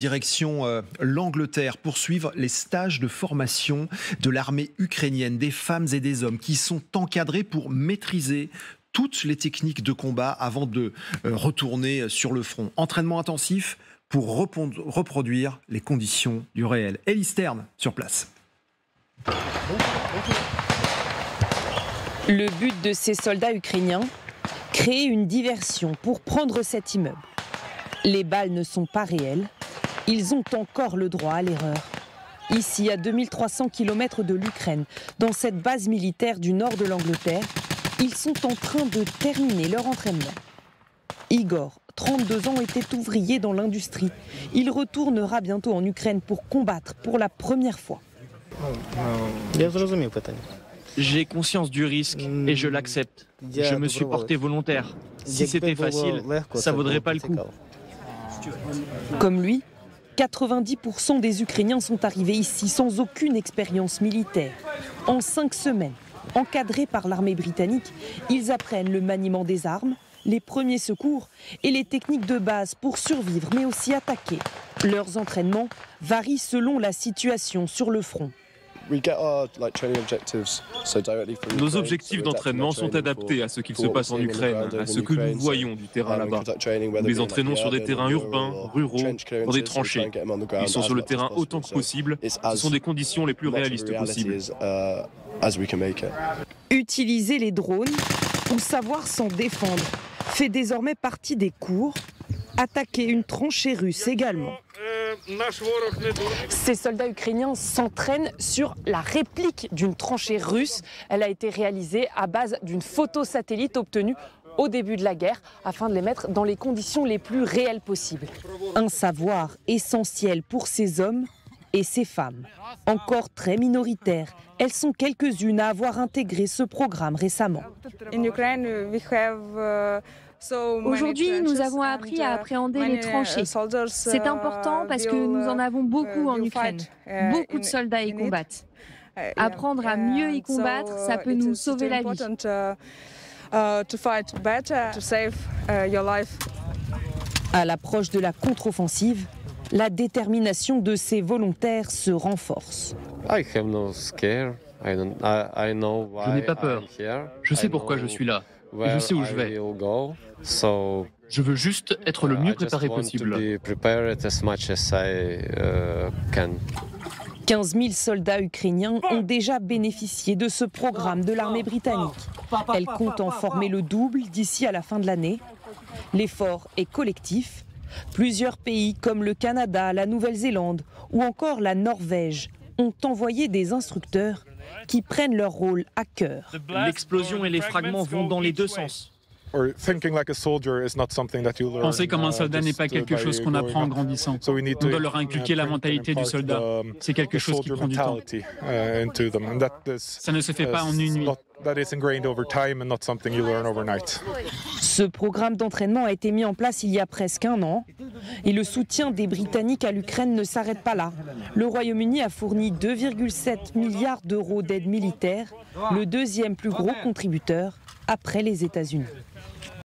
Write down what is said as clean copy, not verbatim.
Direction l'Angleterre, poursuivre les stages de formation de l'armée ukrainienne, des femmes et des hommes qui sont encadrés pour maîtriser toutes les techniques de combat avant de retourner sur le front. Entraînement intensif pour reproduire les conditions du réel. Elise Ternes, sur place. Le but de ces soldats ukrainiens, créer une diversion pour prendre cet immeuble. Les balles ne sont pas réelles. Ils ont encore le droit à l'erreur. Ici, à 2300 km de l'Ukraine, dans cette base militaire du nord de l'Angleterre, ils sont en train de terminer leur entraînement. Igor, 32 ans, était ouvrier dans l'industrie. Il retournera bientôt en Ukraine pour combattre pour la première fois. J'ai conscience du risque et je l'accepte. Je me suis porté volontaire. Si c'était facile, ça ne vaudrait pas le coup. Comme lui, 90% des Ukrainiens sont arrivés ici sans aucune expérience militaire. En 5 semaines, encadrés par l'armée britannique, ils apprennent le maniement des armes, les premiers secours et les techniques de base pour survivre mais aussi attaquer. Leurs entraînements varient selon la situation sur le front. Nos objectifs d'entraînement sont adaptés à ce qu'il se passe en Ukraine, à ce que nous voyons du terrain là-bas. Nous les entraînons sur des terrains urbains, ruraux, dans des tranchées. Ils sont sur le terrain autant que possible. Ce sont des conditions les plus réalistes possibles. Utiliser les drones ou savoir s'en défendre fait désormais partie des cours. Attaquer une tranchée russe également. Ces soldats ukrainiens s'entraînent sur la réplique d'une tranchée russe. Elle a été réalisée à base d'une photo satellite obtenue au début de la guerre afin de les mettre dans les conditions les plus réelles possibles. Un savoir essentiel pour ces hommes et ces femmes. Encore très minoritaires, elles sont quelques-unes à avoir intégré ce programme récemment. In Ukraine, we have... Aujourd'hui, nous avons appris à appréhender les tranchées. C'est important parce que nous en avons beaucoup en Ukraine. Beaucoup de soldats y combattent. Apprendre à mieux y combattre, ça peut nous sauver la vie. À l'approche de la contre-offensive, la détermination de ces volontaires se renforce. Je n'ai pas peur. Je sais pourquoi je suis là. Et je sais où je vais. Je veux juste être le mieux préparé possible. 15 000 soldats ukrainiens ont déjà bénéficié de ce programme de l'armée britannique. Elle compte en former le double d'ici à la fin de l'année. L'effort est collectif. Plusieurs pays comme le Canada, la Nouvelle-Zélande ou encore la Norvège ont envoyé des instructeurs qui prennent leur rôle à cœur. L'explosion et les fragments vont dans les deux sens. Penser comme un soldat n'est pas quelque chose qu'on apprend en grandissant. On doit leur inculquer la mentalité du soldat. C'est quelque chose qui prend du temps. Ça ne se fait pas en une nuit. Ce programme d'entraînement a été mis en place il y a presque 1 an et le soutien des Britanniques à l'Ukraine ne s'arrête pas là. Le Royaume-Uni a fourni 2,7 milliards d'euros d'aide militaire, le 2e plus gros contributeur après les États-Unis.